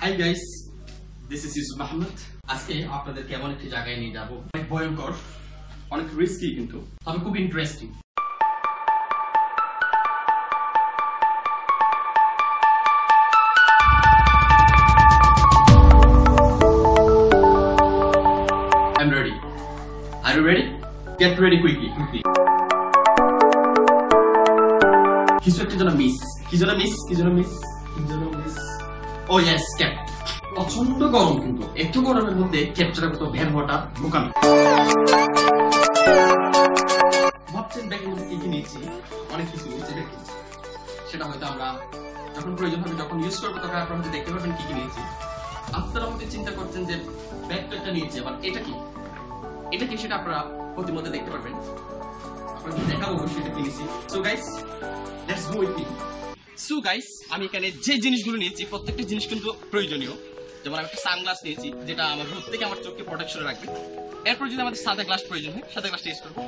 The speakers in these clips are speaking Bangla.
Hi guys, this is Yusuf Muhammad Aske. আপনাদের কেমন একটা জায়গায় নিয়ে যাব, অনেক ভয়ঙ্কর, অনেক রিস্কি, কিন্তু তবে খুব interesting. I'm ready. Are you ready? Get ready quickly. কিছু একটা যেন মিস, কি যেন মিস। ও ইয়েস, ক্যাপ। প্রচন্ড গরম, কিন্তু একটু গরমের মধ্যে ক্যাপচার করতে ভ্যান হওয়াটা বোকামি। ভাবছেন ব্যাগের মধ্যে কি কি নিয়েছি, অনেক কিছু নিয়েছি ব্যাগ, সেটা হয়তো আমরা যখন প্রয়োজন হবে যখন ইউজ করবো তখন আপনারা হয়তো দেখতে পাবেন কি কি নিয়েছি। আপনারা আমাকে চিন্তা করছেন যে ব্যাগটা একটা নিয়েছি, আবার এটা কি সেটা আপনারা প্রতিমধ্যে দেখতে পারবেন, আপনাদের দেখাবো সেটা কি নিয়েছি। So guys, let's go with me. So guys, আমি এখানে যে জিনিসগুলো নিয়েছি প্রত্যেকটা জিনিস কিন্তু প্রয়োজনীয়। যেমন আমি একটা সানগ্লাস নিয়েছি, যেটা আমার রোদ থেকে আমার চোখকে প্রোটেকশনে রাখবে। এরপর যদি আমাদের সাদা গ্লাস প্রয়োজন হয় সাদা গ্লাসটা ইউজ করবো।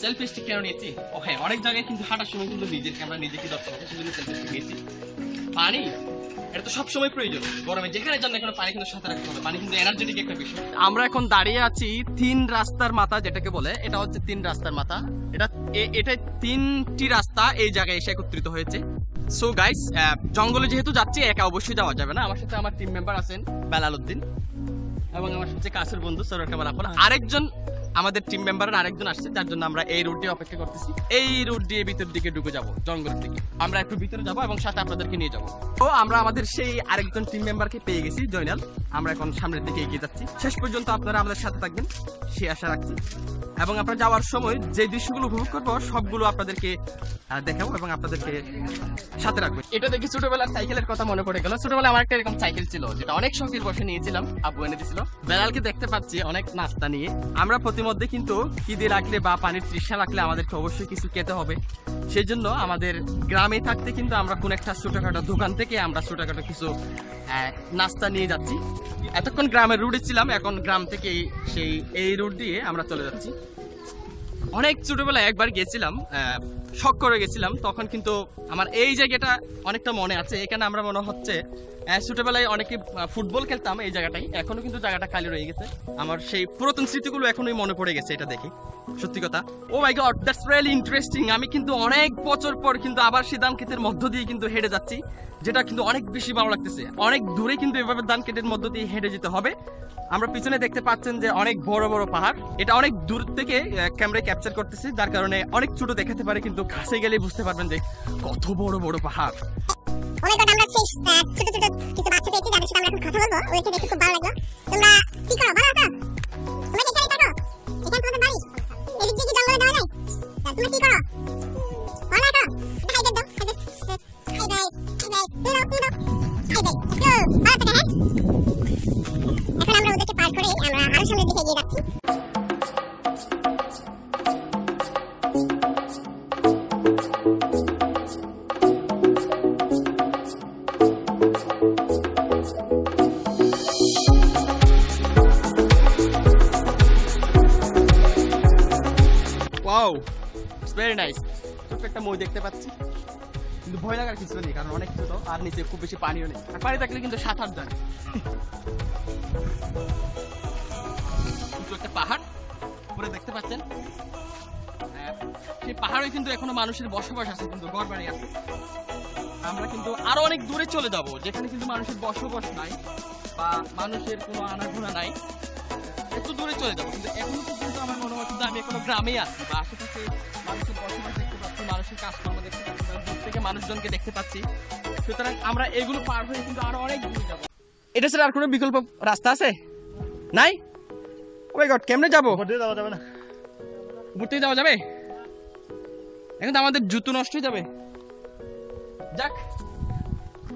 সেলফি স্টিক কেন নিয়েছি? ও হ্যাঁ, অনেক জায়গায় কিন্তু হাঁটার সময় কিন্তু নিজেকে দরকার হবে, সেজন্য সেলফি স্টিক নিয়েছি। পানি, এটা তো সবসময় প্রয়োজন, গরমে যেখানে যান না কেন পানি কিন্তু সাথে রাখতে হবে, পানি কিন্তু এনার্জেটিক একটা বিষয়। আমরা এখন দাঁড়িয়ে আছি তিন রাস্তার মাথা, যেটাকে বলে, এটা হচ্ছে তিন রাস্তার মাথা। এটা তিনটি রাস্তা এই জায়গায় এসে একত্রিত হয়েছে। সো গাইস, জঙ্গলে যেহেতু যাচ্ছি একা অবশ্যই যাওয়া যাবে না, আমার সাথে আমার টিম মেম্বার আছেন বেলালউদ্দিন এবং আমার সবচেয়ে কাছের বন্ধু সরকার কামাল আপন। আরেকজন আমাদের টিম মেম্বারের আরেকজন আসছে, যার জন্য আমরা এই রুটে অপেক্ষা করতেছি। এই রুট দিয়ে ভিতর দিকে ঢুকে যাবো, জঙ্গলের দিকে আমরা একটু ভিতরে যাবো এবং সাথে আপনাদেরকে নিয়ে যাবো। তো আমরা আমাদের সেই আরেকজন টিম মেম্বারকে পেয়ে গেছি, জয়নাল। আমরা এখন সামনের দিকে এগিয়ে যাচ্ছি, শেষ পর্যন্ত আপনারা আমাদের সাথে থাকবেন সে আশা রাখছি। এবং আপনারা যাওয়ার সময় যে দৃশ্যগুলো উপভোগ করবো সবগুলো আপনাদেরকে দেখাবো এবং আপনাদেরকে সাথে রাখবো। এটা দেখি ছোটবেলার সাইকেলের কথা মনে পড়ে গেল। ছোটবেলায় আমার একটা এরকম সাইকেল ছিল, যেটা অনেক শখের বসে নিয়েছিলাম, আব্বু এনে দিয়েছিল। বেলালকে দেখতে পাচ্ছি অনেক নাস্তা নিয়ে। আমরা প্রতিমধ্যে কিন্তু খিদে লাগলে বা পানির তৃষ্ণা লাগলে আমাদেরকে অবশ্যই কিছু খেতে হবে, সেই জন্য আমাদের গ্রামে থাকতে কিন্তু আমরা কোন একটা ছোটখাটো দোকান থেকে আমরা ছোটখাটো কিছু নাস্তা নিয়ে যাচ্ছি। এতক্ষণ গ্রামের রুটে ছিলাম, এখন গ্রাম থেকে এই রুট দিয়ে আমরা চলে যাচ্ছি। অনেক ছোটবেলায় একবার গেছিলাম, শখ করে গেছিলাম, তখন কিন্তু আমার এই জায়গাটা অনেকটা মনে আছে। এখানে আমরা মনে হচ্ছে ছোটবেলায় অনেকে ফুটবল খেলতাম এই জায়গাটাই, এখনো কিন্তু জায়গাটা খালি রয়ে গেছে। আমার সেই পুরাতন স্মৃতিগুলো এখনোই মনে পড়ে গেছে এটা দেখে, সত্যি কথা। Oh my god, that's really interesting. আমি কিন্তু অনেক বছর পর কিন্তু আবার সেই ধান ক্ষেতের মধ্য দিয়ে কিন্তু হেঁটে যাচ্ছি, যেটা কিন্তু অনেক বেশি ভালো লাগতেছে। অনেক দূরে কিন্তু এভাবে ধান ক্ষেতের মধ্য দিয়ে হেঁটে যেতে হবে। আমরা পিছনে দেখতে পাচ্ছেন যে অনেক বড় বড় পাহাড়, এটা অনেক দূর থেকে ক্যামেরায় ক্যাপচার করতেছি, যার কারণে অনেক ছোট দেখাতে পারে, কিন্তু কাছে গেলে বুঝতে পারবেন যে কত বড় বড় পাহাড়। Wow, it's very nice. ছোট্ট একটা মই দেখতে পাচ্ছি, কিন্তু ভয় লাগার কিছু নেই, কারণ অনেক ছোট আর নিচে খুব বেশি পানিও নেই, আর পানি থাকলে কিন্তু সাঁতার জানে। একটা পাহাড় উপরে দেখতে পাচ্ছেন, সেই পাহাড়ে কিন্তু এখনো মানুষের বসবাস আছে, কিন্তু ঘর বাড়ি আছে। আমরা কিন্তু আরো অনেক দূরে চলে যাবো, যেখানে কিন্তু মানুষের বসবাস নাই বা মানুষের কোনো আনাঘোনা নাই, একটু দূরে চলে যাবো। কিন্তু এখনো কিন্তু আমার মনে হচ্ছে আমি এখনো গ্রামেই আছি, বা আশেপাশে মানুষের বসবাস দেখতে পাচ্ছি, মানুষের কাজকর্ম দেখতে পাচ্ছি, দূর থেকে মানুষজনকে দেখতে পাচ্ছি। সুতরাং আমরা এগুলো পার হয়ে কিন্তু আরো অনেক দূরে যাবো। এটা ছাড়া আর কোনো বিকল্প রাস্তা আছে নাই? ওই গড, কেমনে যাবো? যাওয়া যাবে না, ঘুরতেই যাওয়া যাবে, এখন তো আমাদের জুতো নষ্ট হয়ে যাবে। যাক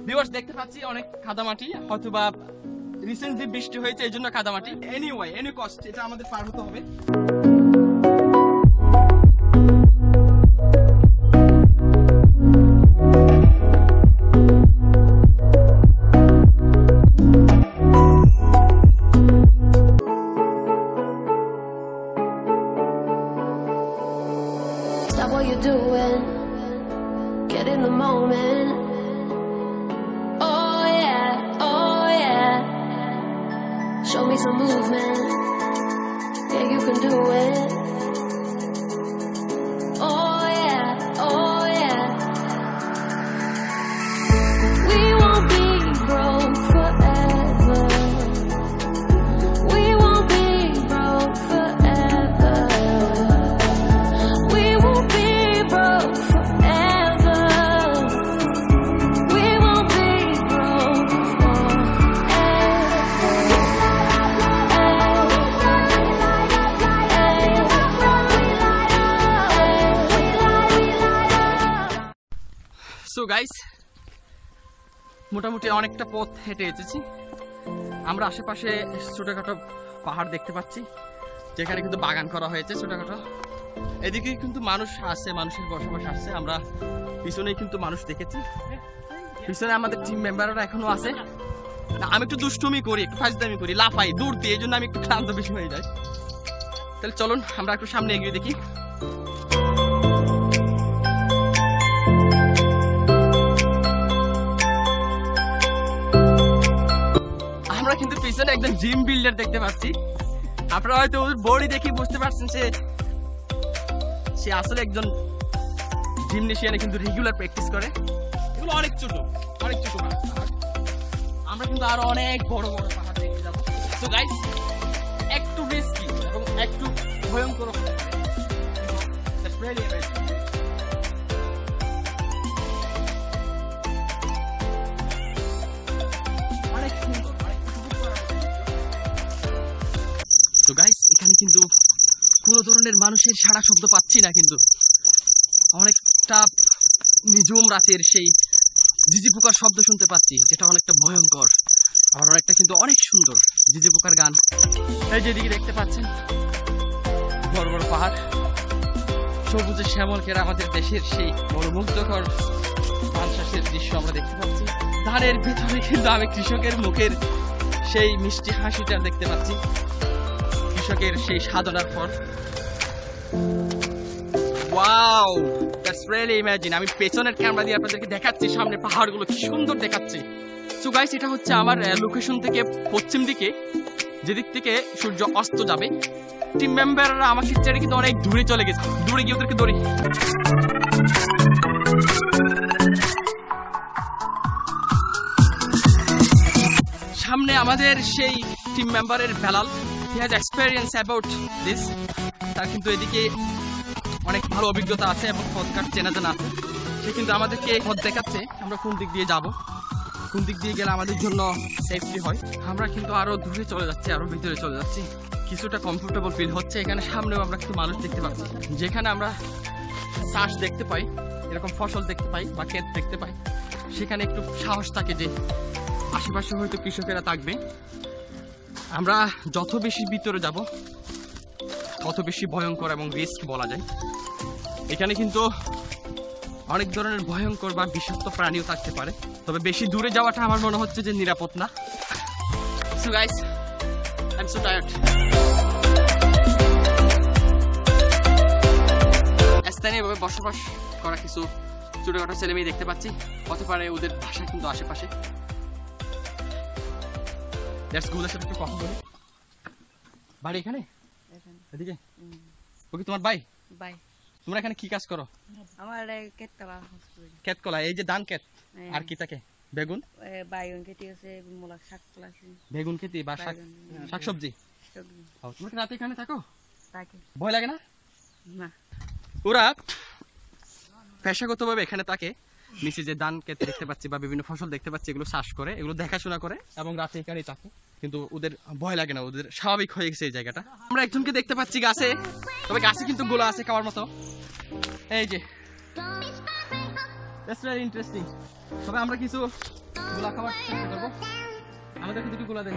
ভিউয়ার্স, দেখতে পাচ্ছি অনেক কাদামাটি, হয়তো বা রিসেন্টলি বৃষ্টি হয়েছে এই জন্য কাদামাটি। এনিওয়ে, এনি কস্ট এটা আমাদের পার হতে হবে। Get in the moment. Oh yeah, oh yeah. be some movement. Yeah, you can do it. Oh yeah, oh yeah. We won't be broke forever. We won't be broke forever. We won't be broke forever. We won't be broke forever. So guys, মোটামুটি অনেকটা পথ হেঁটে এসেছি আমরা। আশেপাশে ছোটখাটো পাহাড় দেখতে পাচ্ছি, যেখানে কিন্তু বাগান করা হয়েছে ছোটখাটো। এদিকে কিন্তু মানুষ আসছে, মানুষের বসবাস আসছে। আমরা পিছনেই কিন্তু মানুষ দেখেছি, পিছনে আমাদের টিম মেম্বাররা এখনো আছে। আমি একটু দুষ্টুমি করি, একটু ফাজদামি করি, লাফাই দূর দিয়ে, এই জন্য আমি একটু ক্লান্ত বেশি হয়ে যাই। তাহলে চলুন আমরা একটু সামনে এগিয়ে দেখি। কিন্তু পিছনে একদম জিম বিল্ডার দেখতে পাচ্ছি। আপনারা হয়তো ওর বডি দেখে বুঝতে পারছেন সে আসলে একজন জিমনেশিয়ানে কিন্তু রেগুলার প্র্যাকটিস করে। এগুলো অনেক ছোট, অনেক ছোট পাহাড়। আমরা কিন্তু আরো অনেক বড় বড় পাহাড় দেখতে যাবো। সো গাইস, একটু রিস্কি এবং একটু ভয়ঙ্কর। তো গাইস, এখানে কিন্তু কোনো ধরনের মানুষের সারা শব্দ পাচ্ছি না, কিন্তু অনেকটা নিঝুম রাতের সেই জিজি পোকার শব্দ শুনতে পাচ্ছি, যেটা অনেকটা ভয়ঙ্কর, আবার অনেকটা কিন্তু অনেক সুন্দর জিজি পোকার গান। এই যেদিকে দেখতে পাচ্ছেন বড় বড় পাহাড়, সবুজে শ্যামল ঘেরা আমাদের দেশের সেই মনোমুগ্ধকর ধান চাষের দৃশ্য আমরা দেখতে পাচ্ছি। ধানের ভিতরে কিন্তু আমি কৃষকের মুখের সেই মিষ্টি হাসিটা দেখতে পাচ্ছি, কৃষকের সেই সাধনার ফল। Wow, that's really imagine. আমি পেছনের ক্যামেরা দিয়ে আপনাদেরকে দেখাচ্ছি সামনে পাহাড়গুলো কি সুন্দর দেখাচ্ছে। সো গাইস, এটা হচ্ছে আমার লোকেশন থেকে পশ্চিম দিকে, যেদিক থেকে সূর্য অস্ত যাবে। টিম মেম্বাররা আমার ছেড়ে কিন্তু অনেক দূরে চলে গেছে, দূরে গিয়ে ওদেরকে ধরি। সামনে আমাদের সেই টিম মেম্বারের Belal, he has experience about this, তার কিন্তু এদিকে অনেক ভালো অভিজ্ঞতা আছে এবং পথঘাট চেনা জানা আছে। সে কিন্তু আমাদেরকে পথ দেখাচ্ছে আমরা কোন দিক দিয়ে যাব, কোন দিক দিয়ে গেলে আমাদের জন্য সেফটি হয়। আমরা কিন্তু আরও দূরে চলে যাচ্ছি, আরও ভিতরে চলে যাচ্ছি। কিছুটা কমফোর্টেবল ফিল হচ্ছে। এখানে সামনেও আমরা কিছু মানুষ দেখতে পাচ্ছি, যেখানে আমরা চাষ দেখতে পাই, এরকম ফসল দেখতে পাই বা ক্ষেত দেখতে পাই, সেখানে একটু সাহস থাকে যে আশেপাশে হয়তো কৃষকেরা থাকবে। আমরা যত বেশি ভিতরে যাব তত বেশি ভয়ঙ্কর এবং রিস্ক বলা যায়। এখানে কিন্তু অনেক ধরনের ভয়ঙ্কর বা বিষাক্ত প্রাণীও থাকতে পারে, তবে বেশি দূরে যাওয়াটা আমার মনে হচ্ছে যে নিরাপদ না। So guys, I am so tired. স্থানীয়ভাবে বসবাস করা কিছু ছোটখাটো ছেলে মেয়ে দেখতে পাচ্ছি, হতে পারে ওদের ভাষা কিন্তু আশেপাশে। বাড়ি এখানে, তোমার বাই? তোমরা এখানে কি কাজ করো? আমার ক্ষেত কলা, এই যে ধান ক্ষেত, আর কি থাকে? বেগুন, বাইগুন খেতে আছে, মূলা শাক কলা আছে, বেগুন খেতে বা শাকসবজি। তোমরা কি রাতে এখানে থাকো? ভয় লাগে না? না, ওরা পেশাগতভাবে এখানে থাকে। নিচে যে ধান ক্ষেত দেখতে পাচ্ছি বা বিভিন্ন ফসল দেখতে পাচ্ছি, এগুলো চাষ করে, এগুলো দেখাশোনা করে এবং রাতে এখানেই থাকে। কিন্তু ওদের ভয় লাগে না, ওদের স্বাভাবিক হয়ে গেছে এই জায়গাটা। আমরা একজনকে দেখতে পাচ্ছি গাছে, তবে গাছে কিন্তু গোলা আছে খাওয়ার মতো। এই যে, দ্যাটস ভেরি ইন্টারেস্টিং। তবে আমরা কিছু গোলা খাওয়ার চেষ্টা করবো। আমাদের কিন্তু একটু গোলা দেন।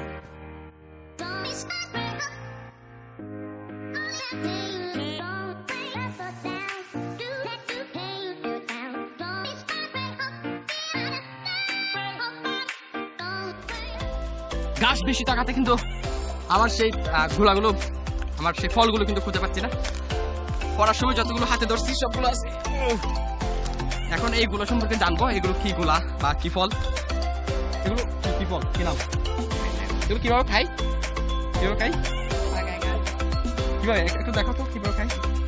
গাছ বেশি থাকাতে কিন্তু আমার সেই গোলাগুলো, আমার সেই ফলগুলো কিন্তু খুঁজে পাচ্ছি না। পড়ার সময় যতগুলো হাতে ধরছি সবগুলো আছে। এখন এই গোলা সম্পর্কে জানবো, এগুলো কি গোলা বা কি ফল, এগুলো কি ফল, কি নাম, এগুলো কিভাবে খাই, You okay? Okay, guys. কিভাবে একটু দেখো তো কিভাবে খাই। সো গাইস অনেকগুলো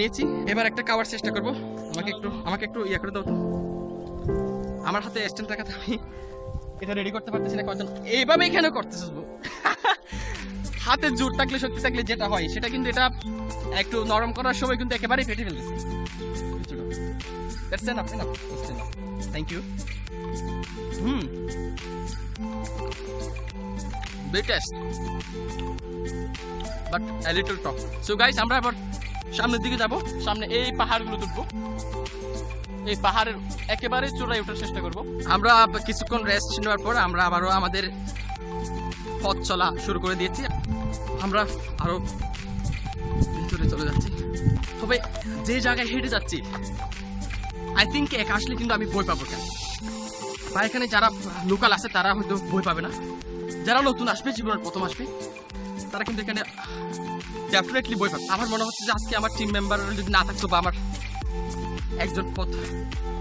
নিয়েছি, এবার একটা খাওয়ার চেষ্টা করব। আমাকে একটু ইয়া করে দাও তো। আমার হাতে স্ট্যান্ড রাখা আমি এটা রেডি করতে পারতেছি না। কজন এইভাবেই কেন করতেছিস? হাতে জোর থাকলে শক্তি থাকলে যেটা হয় সেটা, কিন্তু এটা একটু নরম করার সময় কিন্তু একেবারেই ফেটে ফেলতেছি। Thank you. Best but a little top. So guys আমরা আবার সামনের দিকে যাব, সামনে এই পাহাড়গুলো তুলবো, এই পাহাড়ের একেবারে চূড়ায় ওঠার চেষ্টা করব। আমরা কিছুক্ষণ রেস্ট নেওয়ার পর আমরা আবারও আমাদের পথ চলা শুরু করে দিয়েছি। আমরা আরও ভিতরে চলে যাচ্ছি, তবে যে জায়গায় হেঁটে যাচ্ছি আই থিঙ্ক এক আসলে কিন্তু আমি বই পাবো কেন। বা এখানে যারা লোকাল আছে তারা হয়তো বই পাবে না, যারা নতুন আসবে জীবনের প্রথম আসবে তারা কিন্তু এখানে ডেফিনেটলি বই পাবে। আমার মনে হচ্ছে যে আজকে আমার টিম মেম্বার যদি না থাকতো বা আমার একজন পথ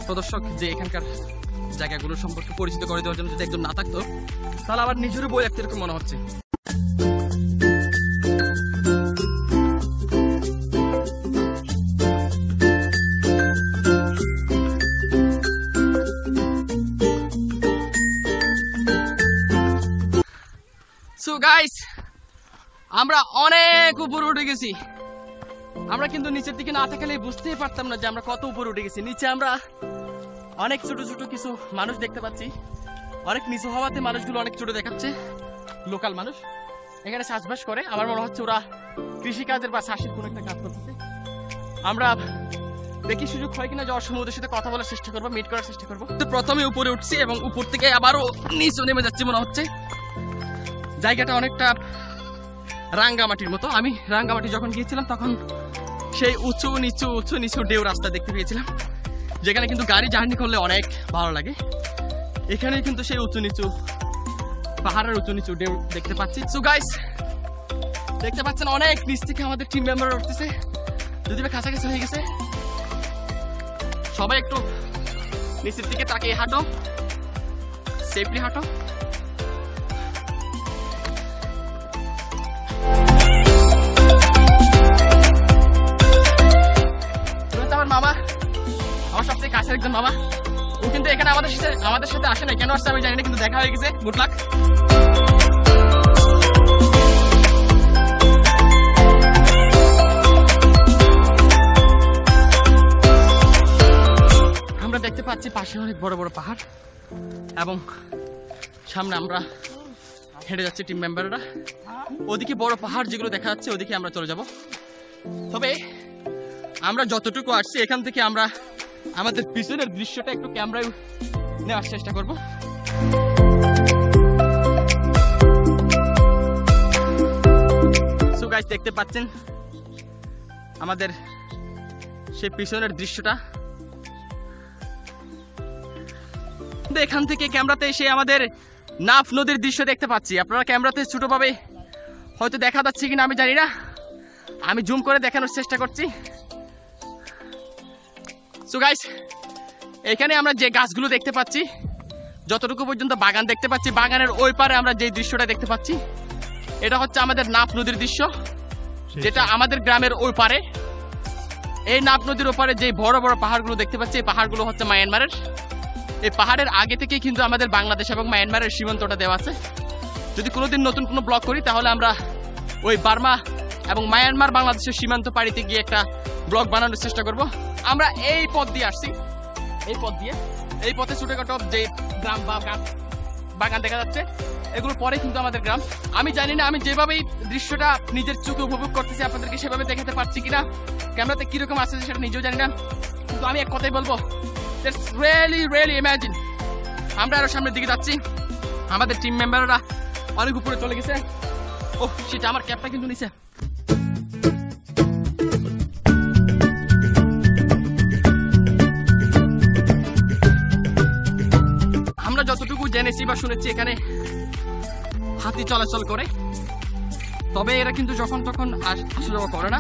প্রদর্শক যে এখানকার জায়গাগুলো সম্পর্কে পরিচিত করে দেওয়ার জন্য যদি একজন না থাকতো তাহলে আমার নিজেরও বই একটা এরকম মনে হচ্ছে। সো গাইস আমরা অনেক উপরে উঠে গেছি। আমরা কিন্তু নিচের দিকে না থাকলে বুঝতেই পারতাম না যে আমরা কত উপরে উঠে গেছি। নিচে আমরা অনেক ছোট ছোট কিছু মানুষ দেখতে পাচ্ছি, অনেক নিচু হওয়াতে মানুষগুলো অনেক ছোট দেখাচ্ছে। লোকাল মানুষ এখানে চাষবাস করে, আমার মনে হচ্ছে ওরা কৃষিকাজের বা চাষের কোনো একটা কাজ করতেছে। আমরা দেখি সুযোগ হয় কিনা যাওয়ার সময় ওদের সাথে কথা বলার চেষ্টা করবো, মিট করার চেষ্টা করবো। তো প্রথমে উপরে উঠছি এবং উপর থেকে আবারও নিচে নেমে যাচ্ছি। মনে হচ্ছে জায়গাটা অনেকটা রাঙ্গামাটির মতো। আমি রাঙ্গামাটি যখন গিয়েছিলাম তখন সেই উঁচু নিচু ঢেউ রাস্তা দেখতে পেয়েছিলাম, যেখানে কিন্তু গাড়ি জার্নি করলে অনেক ভালো লাগে। এখানে কিন্তু সেই উঁচু নিচু পাহাড়ের উঁচু নিচু ঢেউ দেখতে পাচ্ছি। সো গাইস দেখতে পাচ্ছেন অনেক নিচ থেকে আমাদের টিম মেম্বার উঠতেছে, যদি কাছাকাছি হয়ে গেছে। সবাই একটু নিচের দিকে তাকিয়ে হাঁটো, সেফলি হাঁটো। মামা আমার সবচেয়ে কাছের একজন মামা, ও কিন্তু এখানে আমাদের সাথে আসে না, কেন আসছে আমি জানি না, কিন্তু দেখা হয়ে গেছে। Good luck. আমরা দেখতে পাচ্ছি পাশে অনেক বড় বড় পাহাড় এবং সামনে আমরা হেঁটে যাচ্ছি টিম মেম্বাররা। ওদিকে বড় পাহাড় যেগুলো দেখা যাচ্ছে ওদিকে আমরা চলে যাব। তবে আমরা যতটুকু আসছি এখান থেকে আমরা আমাদের পিছনের দৃশ্যটা একটু ক্যামেরায় নেওয়ার চেষ্টা করব। সো গাইস দেখতে পাচ্ছেন আমাদের সেই পিছনের দৃশ্যটা। এখান থেকে ক্যামেরাতে এসে আমাদের নাফ নদীর দৃশ্য দেখতে পাচ্ছি। আপনারা ক্যামেরাতে ছোটভাবে হয়তো দেখা যাচ্ছে কিনা আমি জানি না, আমি জুম করে দেখানোর চেষ্টা করছি। সো গাইস এখানে আমরা যে গাছগুলো দেখতে পাচ্ছি, যতটুকু পর্যন্ত বাগান দেখতে পাচ্ছি, বাগানের ওই পারে আমরা যে দৃশ্যটা দেখতে পাচ্ছি এটা হচ্ছে আমাদের নাফ নদীর দৃশ্য, যেটা আমাদের গ্রামের ওই পারে। এই নাফ নদীর ওপারে যে বড় বড় পাহাড়গুলো দেখতে পাচ্ছি, এই পাহাড়গুলো হচ্ছে মায়ানমারের। এই পাহাড়ের আগে থেকেই কিন্তু আমাদের বাংলাদেশ এবং মায়ানমারের সীমান্তটা দেওয়া আছে। যদি কোনোদিন নতুন কোনো ব্লগ করি তাহলে আমরা ওই বার্মা এবং মায়ানমার বাংলাদেশের সীমান্ত পাড়িতে গিয়ে একটা ব্লগ বানানোর চেষ্টা করব। আমরা এই পথ দিয়ে আসছি, এই পথ দিয়ে, এই পথে ছোটখাটো যে গ্রাম বা বাগান দেখা যাচ্ছে এগুলো পরে কিন্তু আমাদের গ্রাম। আমি জানি না আমি যেভাবেই দৃশ্যটা নিজের চোখে উপভোগ করতেছি আপনাদেরকে সেভাবে দেখাতে পারছি কিনা, ক্যামেরাতে কীরকম আসছে সেটা নিজেও জানি না, কিন্তু আমি এক কথাই বলবো দ্যাটস রিয়েলি রিয়েলি ইমাজিন। আমরা আরও সামনের দিকে যাচ্ছি, আমাদের টিম মেম্বাররা অনেক উপরে চলে গেছে। ও সেটা আমার ক্যাপটা কিন্তু নিচে। আমরা যতটুকু জেনেছি বা শুনেছি এখানে হাতি চলাচল করে, তবে এরা কিন্তু যখন তখন আসা যাওয়া করে না,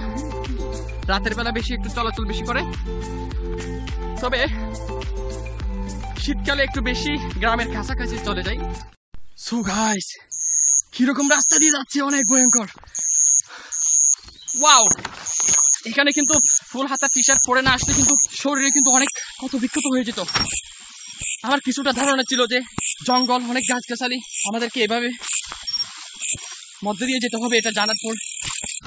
রাতের বেলা বেশি একটু চলাচল বেশি করে। তবে শীতকালে একটু বেশি গ্রামের কাছাকাছি চলে যায়। সো গাইস, কিরকম রাস্তা দিয়ে যাচ্ছে, অনেক ভয়ঙ্কর। ওয়াও, এখানে কিন্তু ফুল হাতা টি শার্ট পরে না আসলে কিন্তু শরীরে কিন্তু অনেক ক্ষত বিক্ষত হয়ে যেত। আমার কিছুটা ধারণা ছিল যে জঙ্গল, অনেক গাছগাছালি, আমাদেরকে এভাবে মধ্যে দিয়ে যেতে হবে, এটা জানার পর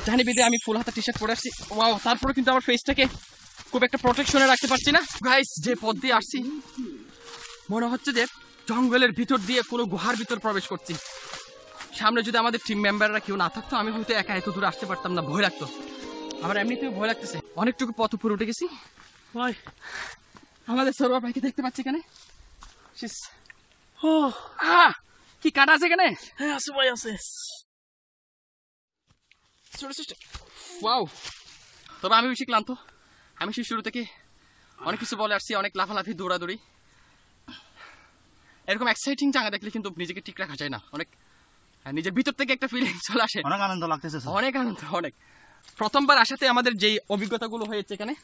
জানি বেঁধে আমি ফুল হাতা টি শার্ট পরে আসছি। ওয়াও, তারপরে কিন্তু আমার ফেসটাকে খুব একটা প্রোটেকশনে রাখতে পারছি না। গাইস, যে পথ দিয়ে আসছি মনে হচ্ছে যে জঙ্গলের ভিতর দিয়ে কোনো গুহার ভিতর প্রবেশ করছি। সামনে যদি আমাদের টিম মেম্বাররা কেউ না থাকতো আমি হয়তো একা এত দূর আসতে পারতাম না, ভয় লাগতো আমার। এমনিতেও ভয় লাগতেছে, অনেকটুকু পথ উপরে উঠে গেছি। আমাদের সরোয়া ভাইকে দেখতে পাচ্ছি এখানে। কি কাটা আছে এখানে? হ্যাঁ আছে ভাই, আছে। ওয়াও, তবে আমি বেশি ক্লান্ত। আমি সেই শুরু থেকে অনেক কিছু বলে আসছি, অনেক লাফালাফি, দৌড়াদৌড়ি, এরকম এক্সাইটিং জায়গা দেখলে কিন্তু নিজেকে ঠিক রাখা যায় না। অনেক নিজের ভিতর থেকে একটা ফিলিং চলে আসে, অনেক আনন্দ লাগতেছে, অনেক আনন্দ। অনেক প্রথমবার আসাতে আমাদের যেই অভিজ্ঞতাগুলো হয়েছে এখানে,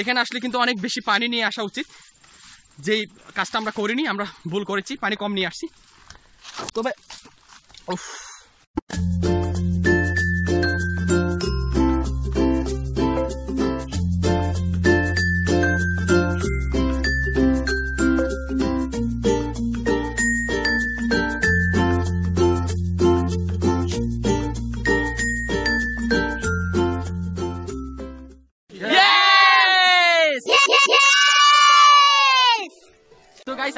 এখানে আসলে কিন্তু অনেক বেশি পানি নিয়ে আসা উচিত। যেই কাজটা আমরা করিনি, আমরা ভুল করেছি, পানি কম নিয়ে আসছি। তবে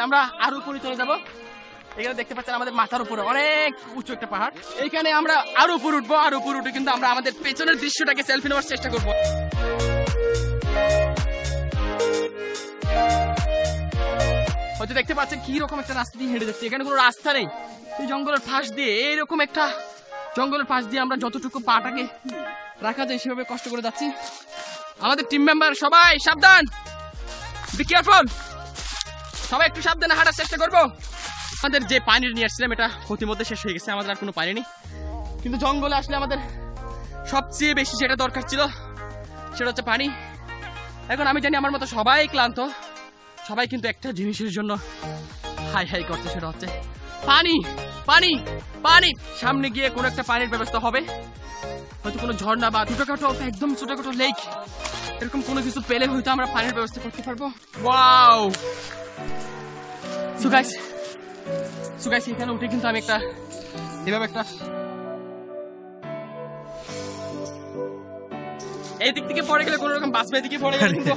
আমরা আরো উপরে চলে যাবো। এখানে দেখতে পাচ্ছেন আমাদের মাথার উপরে অনেক উঁচু একটা পাহাড়, এখানে আমরা আরো উপরে উঠবো। আর উপরে উঠে কিন্তু আমরা আমাদের পেছনের দৃশ্যটাকে সেলফি নেওয়ার চেষ্টা করবো। হয়তো দেখতে পাচ্ছেন কি রকম একটা রাস্তা দিয়ে হেঁটে যাচ্ছে, এখানে কোনো রাস্তা নেই। এই জঙ্গলের ফাঁস দিয়ে, এইরকম একটা জঙ্গলের ফাঁস দিয়ে আমরা যতটুকু পাটাকে রাখা যায় সেভাবে কষ্ট করে যাচ্ছি। আমাদের টিম মেম্বার সবাই সাবধান, বি কেয়ারফুল, সবাই একটু সাবধানে হাঁটার চেষ্টা করবো। আমাদের যে পানি নিয়ে আসছিলাম এটা প্রতিমধ্যে শেষ হয়ে গেছে, আমাদের আর কোনো পানি নেই। কিন্তু জঙ্গলে আসলে আমাদের সবচেয়ে বেশি যেটা দরকার ছিল সেটা হচ্ছে পানি। এখন আমি জানি আমার মতো সবাই ক্লান্ত, সবাই কিন্তু একটা জিনিসের জন্য হাই হাই করছে, সেটা হচ্ছে পানি, পানি, পানি। সামনে গিয়ে কোনো একটা পানির ব্যবস্থা হবে, হয়তো কোনো ঝর্ণা বা ছোটখাটো, একদম ছোটখাটো লেক, এরকম কোনো কিছু পেলে হয়তো আমরা পানির ব্যবস্থা করতে পারবো। ওয়াও, এখানে উঠে কিন্তু আমি একটা এভাবে একটা এই দিক থেকে পড়ে গেলে কোনো রকম বাস বাই দিকে পড়ে গেলে কিন্তু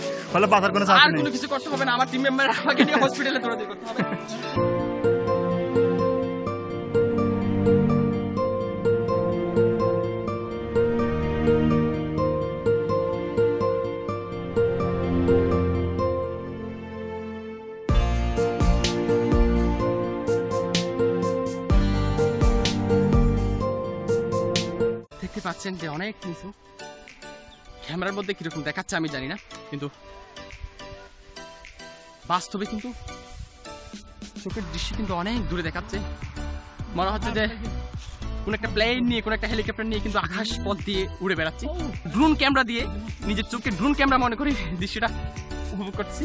আর কোনো কিছু করতে হবে না, আমার টিম মেম্বার আমাকে নিয়ে হসপিটালে দৌড়াদৌড়ি করতে হবে। পাচ্ছেন যে অনেক কিছু ক্যামেরার মধ্যে কিরকম দেখাচ্ছে আমি জানি না, কিন্তু বাস্তবে কিন্তু চোখের দৃশ্য কিন্তু অনেক দূরে দেখাচ্ছে। মনে হচ্ছে যে কোন একটা প্লেন নিয়ে, কোন একটা হেলিকপ্টার নিয়ে কিন্তু আকাশ পথ দিয়ে উড়ে বেড়াচ্ছি। ড্রোন ক্যামেরা দিয়ে নিজের চোখকে ড্রোন ক্যামেরা মনে করে দৃশ্যটা উপভোগ করছি।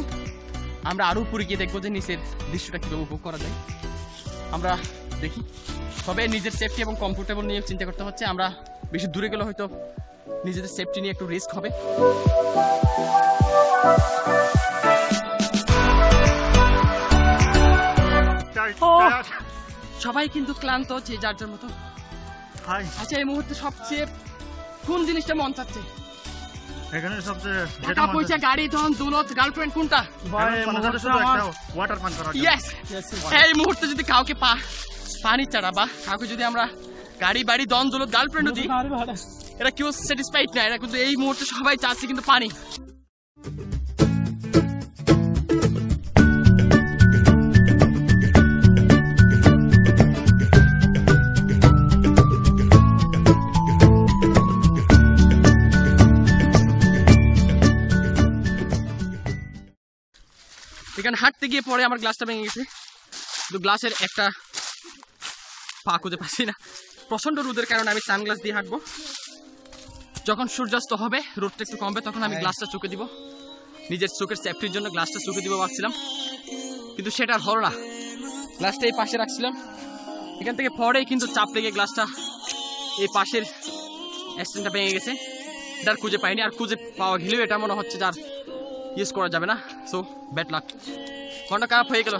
আমরা আরো উপরে গিয়ে দেখবো যে নিচের দৃশ্যটা কিভাবে উপভোগ করা যায়, আমরা দেখি। তবে নিজের সেফটি এবং কমফোর্টেবল নিয়ে চিন্তা করতে হচ্ছে। আমরা বেশি দূরে গেলে হয়তো নিজেদের সেফটি নিয়ে একটু রিস্ক হবে। সবাই কিন্তু ক্লান্ত, যে যার যার মতো। আচ্ছা, এই মুহূর্তে সবচেয়ে কোন জিনিসটা মন চাচ্ছে? এখানে সবচেয়ে টাকা পয়সা, গাড়ি, ধন দৌলত, গার্লফ্রেন্ড, কোনটা? এই মুহূর্তে যদি কাউকে পানি ছাড়া বা কাউকে যদি আমরা গাড়ি, বাড়ি, দন দৌলত, গার্লফ্রেন্ডও দিই, এরা কেউ স্যাটিসফাইড না। এরা কিন্তু এই মুহূর্তে সবাই চাচ্ছে কিন্তু পানি। এখানে হাঁটতে গিয়ে পরে আমার গ্লাসটা ভেঙে গেছে, কিন্তু গ্লাসের একটা পা খুঁজে পাচ্ছি না প্রচন্ড রোদের কারণে আমি সানগ্লাস দিয়ে হাঁটবো যখন সূর্যাস্ত হবে রোদটা একটু কমবে তখন আমি গ্লাসটা চুকে দিব নিজের চোখের সেফটির জন্য গ্লাসটা চুকে দিব ভাবছিলাম কিন্তু সেটা আর হলো না গ্লাসটা এই পাশে রাখছিলাম এখান থেকে পড়েই কিন্তু চাপ লেগে গ্লাসটা এই পাশের স্ট্যান্ডটা ভেঙে গেছে এটা খুঁজে পাইনি আর খুঁজে পাওয়া গেলেও এটা মনে হচ্ছে যার ইউজ করা যাবে না সো ব্যাড লাক ঘন্টা খারাপ হয়ে গেল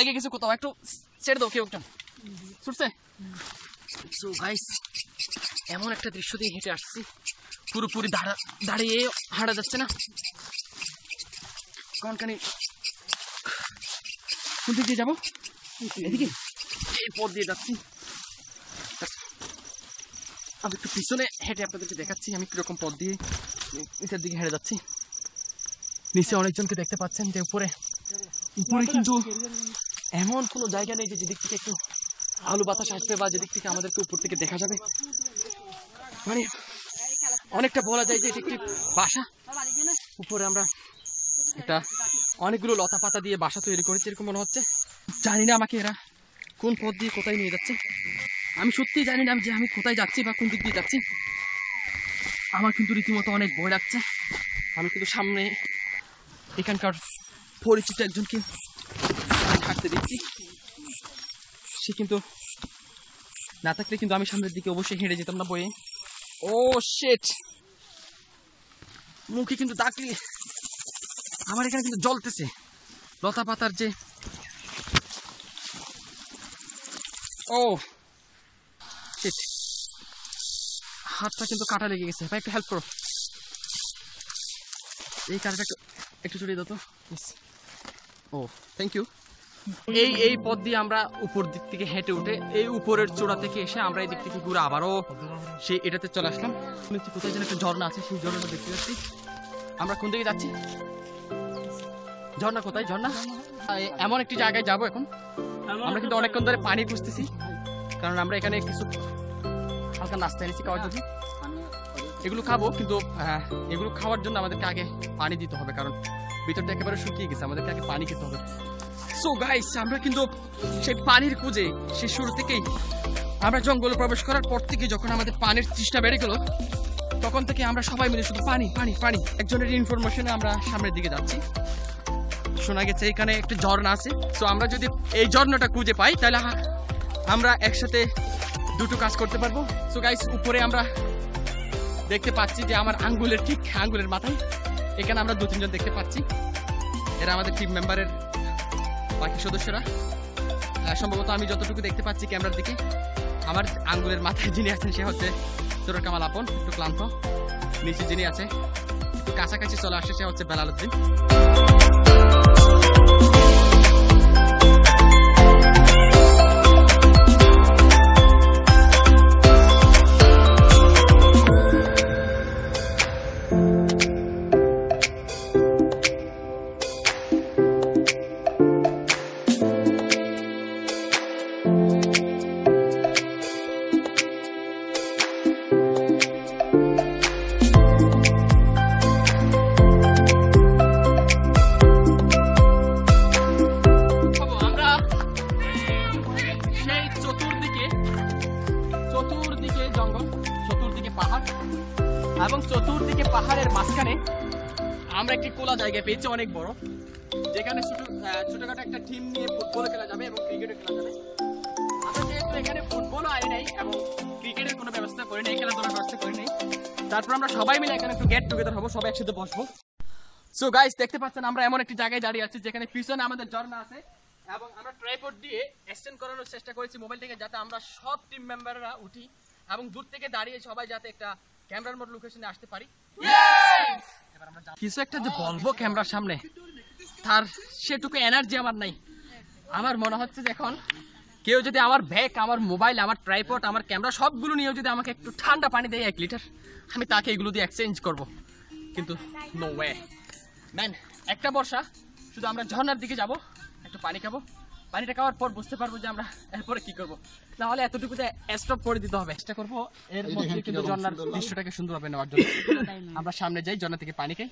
লেগে গেছে কোথাও একটু ছেড়ে দাও কেউ একটা ছুটছে এমন একটা দৃশ্য দিয়ে হেঁটে আসছি পুরোপুরি দাঁড়িয়ে হাঁটা যাচ্ছে না কোনখানে কোন দিক দিয়ে যাবো এদিকে এই পথ দিয়ে যাচ্ছি আমি একটু পিছনে হেঁটে আপনাদেরকে দেখাচ্ছি আমি কিরকম পথ দিয়ে নিচের দিকে হেঁটে যাচ্ছি নিচে অনেকজনকে দেখতে পাচ্ছেন যে উপরে উপরে কিন্তু এমন কোনো জায়গা নেই যে যেদিক থেকে একটু আলু বাতাস আসবে বা যেদিক থেকে আমাদেরকে উপর থেকে দেখা যাবে মানে অনেকটা বলা যায় যে এটি একটি বাসা উপরে আমরা এটা অনেকগুলো লতা পাতা দিয়ে বাসা তৈরি করেছি এরকম মনে হচ্ছে জানি না আমাকে এরা কোন পথ দিয়ে কোথায় নিয়ে যাচ্ছে আমি সত্যি জানি না যে আমি কোথায় যাচ্ছি বা কোন দিক দিয়ে যাচ্ছি আমার কিন্তু রীতিমতো অনেক ভয় লাগছে আমি কিন্তু সামনে এখানকার পরিচিত একজনকে হাঁটতে দেখছি সে কিন্তু না থাকলে কিন্তু আমি সামনের দিকে অবশ্যই হেঁটে যেতাম না বয়ে ও শেট মুখে কিন্তু তাকলি আমার এখানে কিন্তু জ্বলতেছে লতা পাতার যে ও শেট হাতটা কিন্তু কাটা লেগে গেছে ভাই একটু হেল্প করো এই কাটাটা একটু ছড়িয়ে দাও তো ও থ্যাংক ইউ এই এই পথ দিয়ে আমরা উপর দিক থেকে হেঁটে উঠে এই উপরের চূড়া থেকে এসে আমরা এই দিক থেকে ঘুরে আবারও সেই এটাতে চলে আসলাম শুনেছি কোথায় যেন একটা ঝর্ণা আছে সেই ঝর্ণাটা দেখতে যাচ্ছি আমরা কোন দিকে যাচ্ছি ঝর্ণা কোথায় ঝর্ণা এমন একটি জায়গায় যাবো এখন আমরা কিন্তু অনেকক্ষণ ধরে পানি খুঁজতেছি কারণ আমরা এখানে কিছু হালকা নাস্তা এনেছি খাওয়ার জন্য এগুলো খাবো কিন্তু এগুলো খাওয়ার জন্য আমাদেরকে আগে পানি দিতে হবে কারণ ভিতরটা একেবারে শুকিয়ে গেছে আমাদেরকে আগে পানি খেতে হবে সো গাইস আমরা কিন্তু সেই পানির খোঁজে সেই শুরু থেকেই আমরা জঙ্গলে প্রবেশ করার পর থেকে যখন আমাদের পানির তৃষ্ণা বেড়ে গেল তখন থেকে আমরা সবাই মিলে শুধু পানি পানি পানি একজনের ইনফরমেশনে আমরা সামনের দিকে যাচ্ছি শোনা গেছে এখানে একটা ঝর্ণা আছে সো আমরা যদি এই ঝর্ণাটা খুঁজে পাই তাহলে আমরা একসাথে দুটো কাজ করতে পারবো সো গাইস উপরে আমরা দেখতে পাচ্ছি যে আমার আঙ্গুলের ঠিক আঙ্গুলের মাথায় এখানে আমরা দু তিনজন দেখতে পাচ্ছি এরা আমাদের টিম মেম্বারের বাকি সদস্যরা সম্ভবত আমি যতটুকু দেখতে পাচ্ছি ক্যামেরার দিকে আমার আঙ্গুলের মাথায় যিনি আছেন সে হচ্ছে সুরর কামাল আপন একটু ক্লান্ত নিচে যিনি আছে একটু কাছাকাছি চলে আসে সে হচ্ছে বেলাল উদ্দিন এবং চতুর্দিকে পাহাড়ের মাঝখানে আমরা একটি খোলা জায়গা পেয়েছি অনেক বড় যেখানে ছোটখাটো একটা টিম নিয়ে ফুটবল খেলা যাবে এবং ক্রিকেটও খেলা যাবে আমরা যেহেতু এখানে ফুটবলও আনি নাই এবং ক্রিকেটের কোনো ব্যবস্থা করি নাই খেলাধুলার ব্যবস্থা করি নাই তারপর আমরা সবাই মিলে এখানে একটু গেট টুগেদার হবো সবাই একসাথে বসবো সো গাইস দেখতে পাচ্ছেন আমরা এমন একটি জায়গায় দাঁড়িয়ে আছি যেখানে পিছনে আমাদের ঝর্ণা আছে এবং আমরা ট্রাইপড দিয়ে এক্সটেন্ড করানোর চেষ্টা করেছি মোবাইল থেকে যাতে আমরা সব টিম মেম্বাররা উঠি এবং দূর থেকে দাঁড়িয়ে সবাই যাতে একটা ক্যামেরার মতো লোকেশনে আসতে পারি এবার আমরা কিছু একটা যে বলবো ক্যামেরার সামনে তার সেটুকু এনার্জি আমার নাই আমার মনে হচ্ছে যে এখন কেউ যদি আমার ব্যাগ, আমার মোবাইল, আমার ট্রাইপড, আমার ক্যামেরা সবগুলো নিয়েও যদি আমাকে একটু ঠান্ডা পানি দেয় 1 লিটার, আমি তাকে এগুলো দিয়ে এক্সচেঞ্জ করব। কিন্তু নো ওয়ে ম্যান, একটা বর্ষা শুধু আমরা ঝর্ণার দিকে যাব, একটু পানি খাবো, পানিটা খাওয়ার পর বুঝতে পারবো যে আমরা এরপরে কি করবো। তাহলে এতটুকু স্টপ করে দিতে হবে, চেষ্টা করবো এর মধ্যে কিন্তু ঝর্ণার দৃশ্যটাকে সুন্দরভাবে নেওয়ার জন্য। আমরা সামনে যাই, ঝর্ণা থেকে পানি খাই।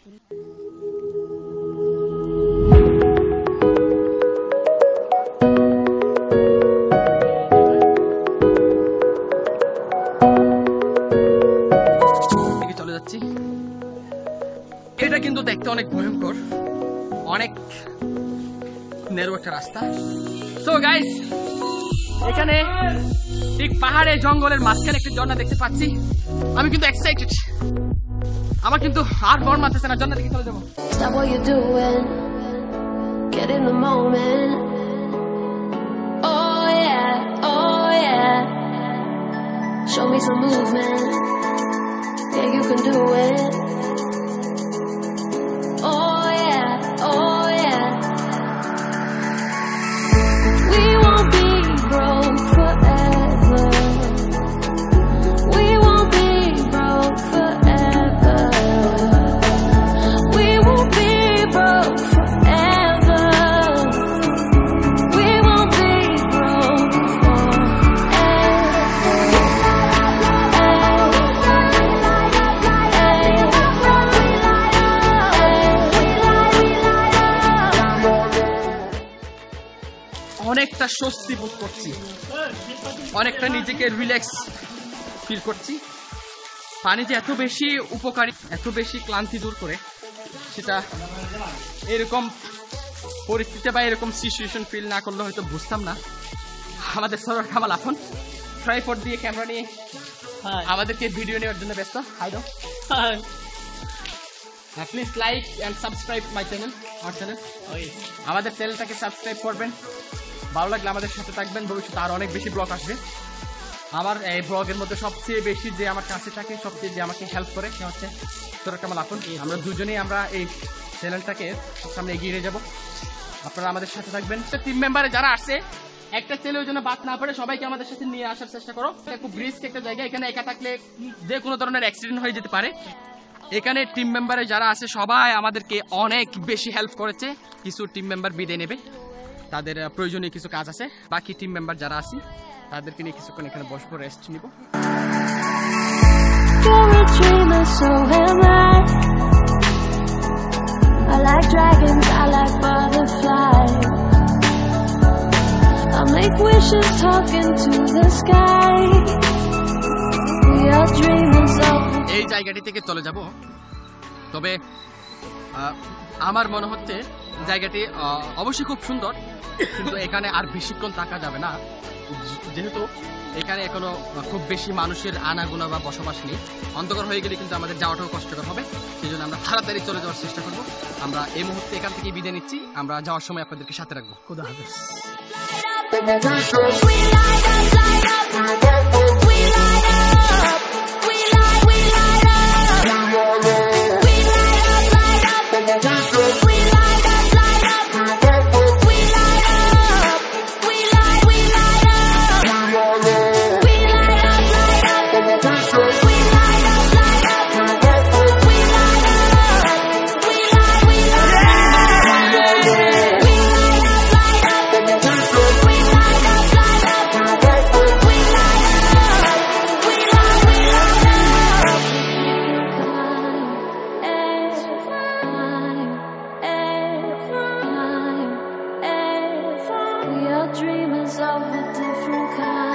এটা কিন্তু দেখতে অনেক ভয়ঙ্কর, অনেক নেরু একটা রাস্তা। সো গাইস, এখানে ঠিক পাহাড়ে জঙ্গলের মাঝখানে একটা ঝর্ণা দেখতে পাচ্ছি। আমি কিন্তু এক্সাইটেড, আমার কিন্তু আর মন মানতেছে না, ঝর্ণা দেখে চলে যাবো। Show me some movement. Yeah, you can do it. Oh yeah, oh yeah. We won't be broke forever. We won't be broke forever. We won't be broke forever. We won't be broke forever. অনেকটা স্বস্তি বোধ করছি, অনেকটা নিজেকে রিল্যাক্স ফিল করছি। পানি যে এত বেশি উপকারী, এত বেশি ক্লান্তি দূর করে, সেটা এরকম পরিস্থিতি বা এরকম সিচুয়েশন ফিল না করলে হয়তো বুঝতাম না। আমাদের সরকার কামাল এখন ট্রাইপড দিয়ে ক্যামেরা নিয়ে আমাদেরকে ভিডিও নেওয়ার জন্য ব্যস্ত। হাই দাও, please like and subscribe my channel, আমার চ্যানেল। আমাদের চ্যানেলটাকে সাবস্ক্রাইব করবেন, ভালো লাগলে আমাদের সাথে থাকবেন। ভবিষ্যতে আর অনেক বেশি ব্লগ আসবে। আমার এই ব্লগের মধ্যে সবচেয়ে বেশি যে আমার কাছে থাকে, সবচেয়ে যে আমাকে হেল্প করে, সে হচ্ছে তোরা কামাল আপন। আমরা দুজনেই আমরা এই চ্যানেলটাকে সামনে এগিয়ে নিয়ে যাবো। আপনারা আমাদের সাথে থাকবেন। টিম মেম্বারে যারা আসছে, একটা ছেলের জন্য বাদ না পড়ে সবাইকে আমাদের সাথে নিয়ে আসার চেষ্টা করো। খুব রিস্ক একটা জায়গা, এখানে একা থাকলে যে কোনো ধরনের অ্যাক্সিডেন্ট হয়ে যেতে পারে। এখানে টিম মেম্বারে যারা আছে সবাই আমাদেরকে অনেক বেশি হেল্প করেছে। কিছু টিম মেম্বার বিদায় নেবে, তাদের প্রয়োজনীয় কিছু কাজ আছে। বাকি টিম মেম্বার যারা আছে তাদেরকে নিয়ে কিছুক্ষণ এখানে বসবো, রেস্ট নিব। এই জায়গাটি থেকে চলে যাব, তবে আমার মনে হচ্ছে জায়গাটি অবশ্যই খুব সুন্দর, কিন্তু এখানে আর বেশিক্ষণ থাকা যাবে না, যেহেতু এখানে এখনো খুব বেশি মানুষের আনাগোনা বা বসবাস নেই। অন্ধকার হয়ে গেলে কিন্তু আমাদের যাওয়াটাও কষ্টকর হবে, সেই জন্য আমরা তাড়াতাড়ি চলে যাওয়ার চেষ্টা করব। আমরা এই মুহূর্তে এখান থেকে বিদায় নিচ্ছি, আমরা যাওয়ার সময় আপনাদেরকে সাথে রাখবো। খোদা হাফেজ। Dreamers of a different kind.